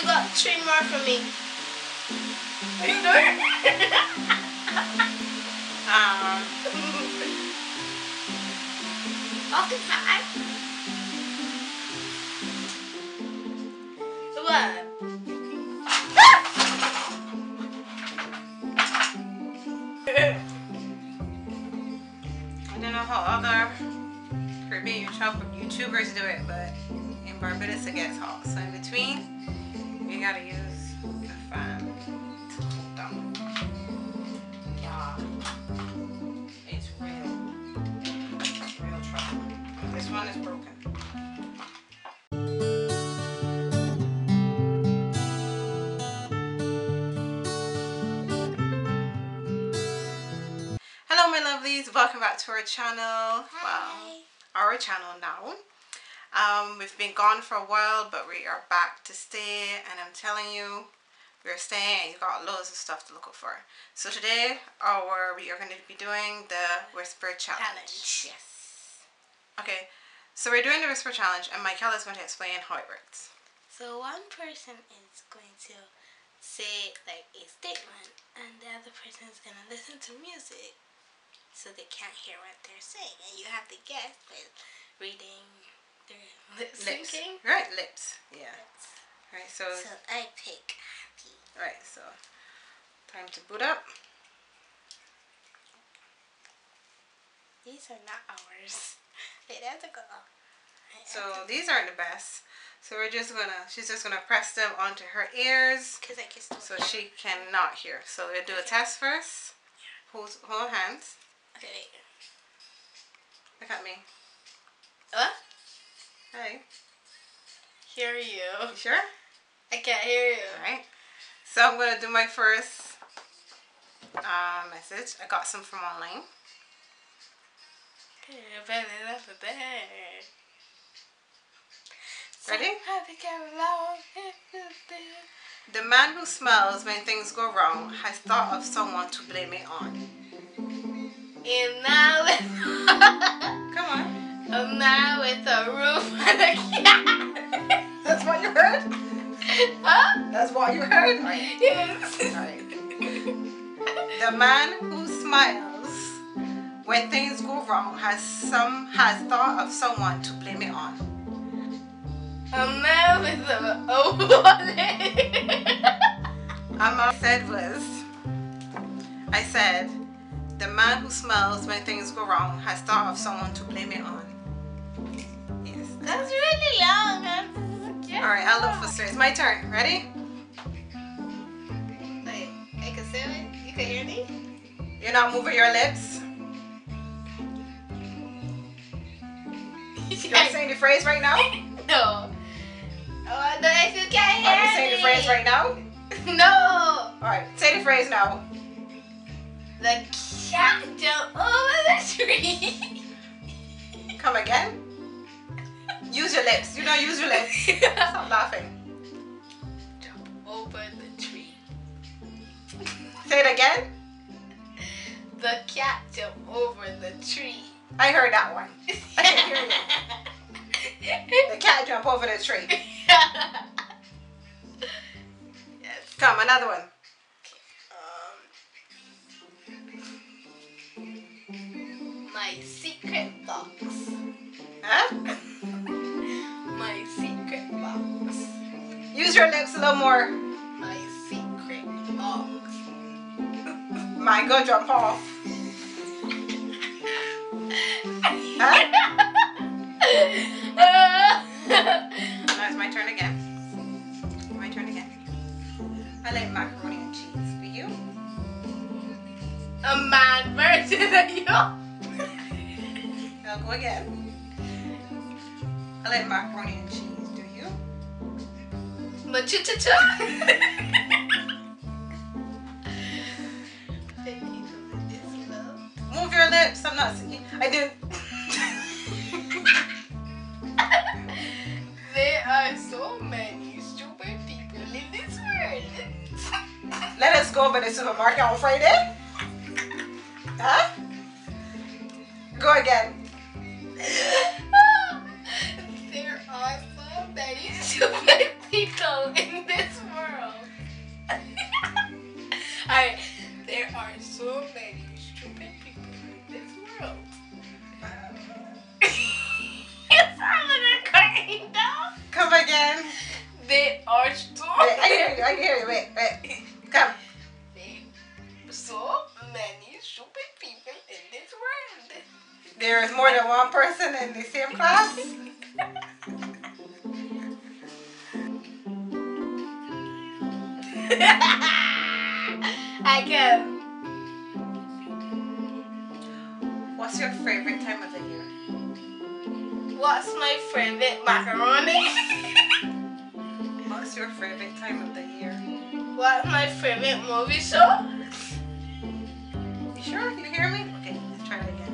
you got 3 more for me. Are you doing it? Okay, fine. What? I don't know how other Caribbean YouTubers do it, but in Barbados it gets hot. So in between, you gotta use the fan to cool down. Yeah, it's real. It's real trouble. This one is broken. Hello, my lovelies. Welcome back to our channel. Hi. Wow. Our channel now. We've been gone for a while, but we are back to stay, and I'm telling you, we're staying and you got loads of stuff to look out for. So today we are going to be doing the Whisper Challenge. Yes. Okay, so we're doing the Whisper Challenge and Michael is going to explain how it works. So one person is going to say like a statement and the other person is going to listen to music, so they can't hear what they're saying, and you have to guess by reading their lips. Right, lips. Yeah. Lips. Right. So I pick happy. Right. So time to boot up. These are not ours. They have to go. So these aren't the best. So she's just gonna press them onto her ears. Cause I can still. So hear. She cannot hear. So we'll do a test first. Yeah. Hold hands. Okay, wait. Look at me. What? Hi. Hear you. You sure? I can't hear you. Alright. So I'm going to do my first message. I got some from online. Ready? The man who smiles when things go wrong has thought of someone to blame it on. And now it's come on. And now it's a roof and a cat. That's what you heard? Huh? That's what you heard? Right. Yes. Right. The man who smiles when things go wrong has thought of someone to blame it on. And now it's a I said the man who smiles when things go wrong has thought of someone to blame it on. Yes. That's really long. Alright, I'll look for it. It's my turn. Ready? Wait, I can see it? You can hear me? You're not moving your lips? You're not saying the phrase right now? No. Oh, no, if you can't hear me. Are you saying the phrase right now? No. Alright, say the phrase now. The cat jumped over the tree. Come again? Use your lips. You don't use your lips. Stop laughing. Jump over the tree. Say it again. The cat jumped over the tree. I heard that one. I can hear you. The cat jumped over the tree. Yes. Come, another one. My secret box. Huh? My secret box. Use your lips a little more. My secret box. Mine go jump off. Huh? Now it's my turn again. My turn again. I like macaroni and cheese. Do you? A man version of you. I'll go again. I like macaroni and cheese, do you? Machuchuchu! Move your lips, I'm not seeing. I didn't. There are so many stupid people in this world. Let us go by the supermarket on Friday. Huh? Go again. There are so many stupid people in this there's more than one person in the same class? I go. What's your favorite time of the year? What's my favorite macaroni? What's your favorite time of the year? What's my favorite movie show? You sure? You hear me? Okay, let's try it again.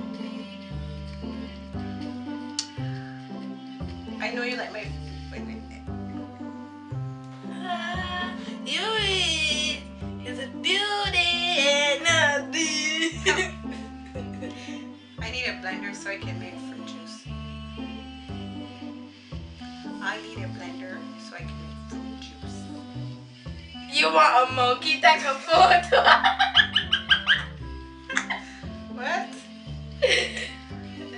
I know you like my... Wait. It's a beauty and a beast. I need a blender so I can make fruit juice. I need a blender so I can make fruit juice. You want a monkey that can photo? What? I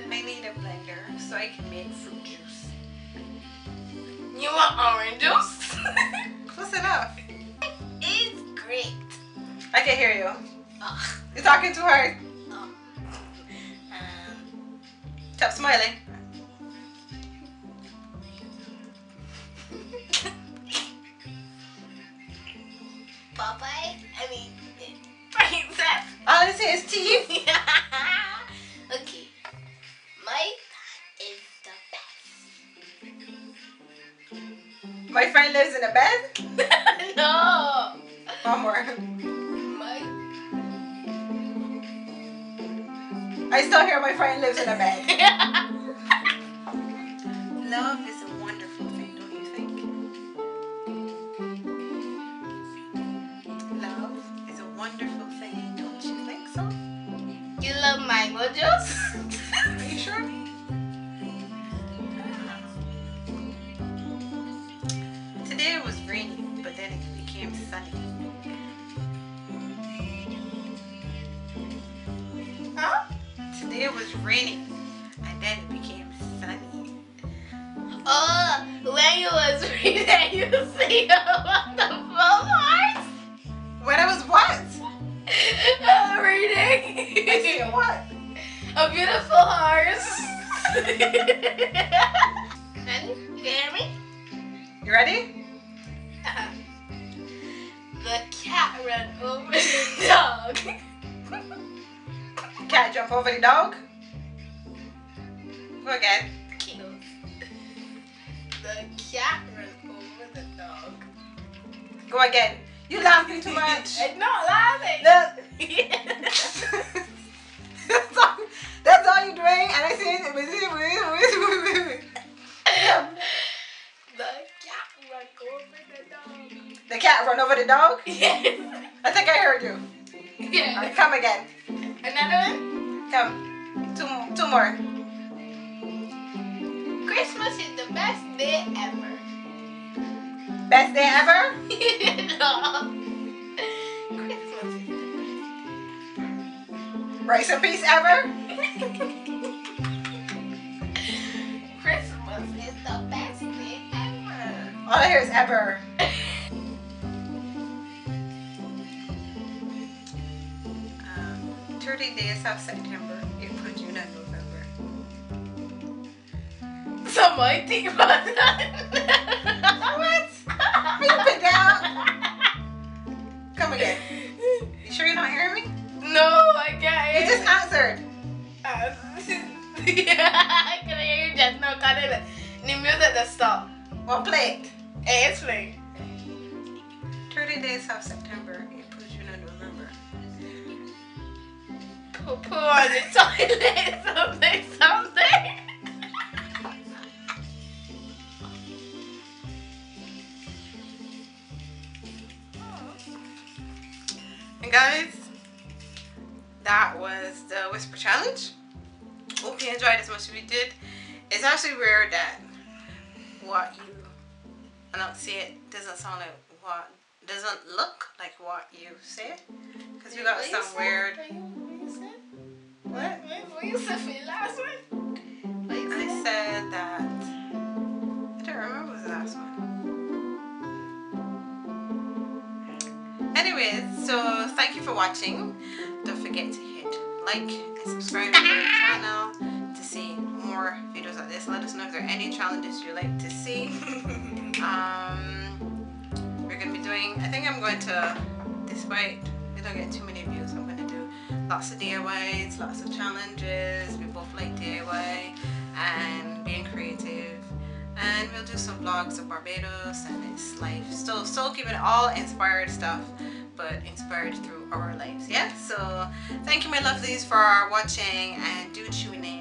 need a blender so I can make fruit juice. You want orange juice? Close enough. It's great. I can hear you. Oh. You're talking too hard. Oh. Stop smiling. Popeye? I mean, princess. All I say is teeth. Okay. My dad is the best. My friend lives in a bed? No. One more. I still hear my friend lives in a bed. Love is a wonderful thing, don't you think? Love is a wonderful thing, don't you think so? You love mango juice? Are you sure? Today it was rainy, but then it became sunny. Huh? Today it was raining, and then it became sunny. Oh, when you was reading, you see about the flowers? When I was what? Reading. I see what? A beautiful horse. Ready? You hear me? You ready? The cat ran over the dog. Cat jump over the dog? Go again. The cat ran over the dog. Go again. You're laughing too much. I'm not laughing. That's all you're doing, and I say it was. The cat run over the dog. The cat run over the dog? Yes. I think I heard you. Yes. All right, come again. Another one? Come. Two more. Christmas is the best day ever. Best day ever? No. Christmas is the best day. Rice and peace ever? Christmas is the best day ever. All I hear is ever. Days of September, April, June, and November. So my team was What? Beep it down. Come again. You sure you're not hearing me? No, I can't. You just answered. Yeah, I can hear you just now. Can't the music just stop. Well, play it. Hey, it's playing. 30 days of September, April, June, and November. Poo on the toilet, something. And guys, that was the Whisper Challenge. Hope you enjoyed as much as we did. It's actually rare that what you say it doesn't sound like what doesn't look like what you say, because we got some weird. What? What you said for your last one? I said that. I don't remember the last one. Anyways, so thank you for watching. Don't forget to hit like and subscribe to my channel to like this. Let us know if there are any challenges you'd like to see. We're going to be doing, I think I'm going to, despite we don't get too many views, I'm going to do lots of DIYs, lots of challenges. We both like DIY and being creative. And we'll do some vlogs of Barbados and its life. Still keeping it all inspired stuff, but inspired through our lives, yeah? So thank you, my lovelies, for watching, and do tune in.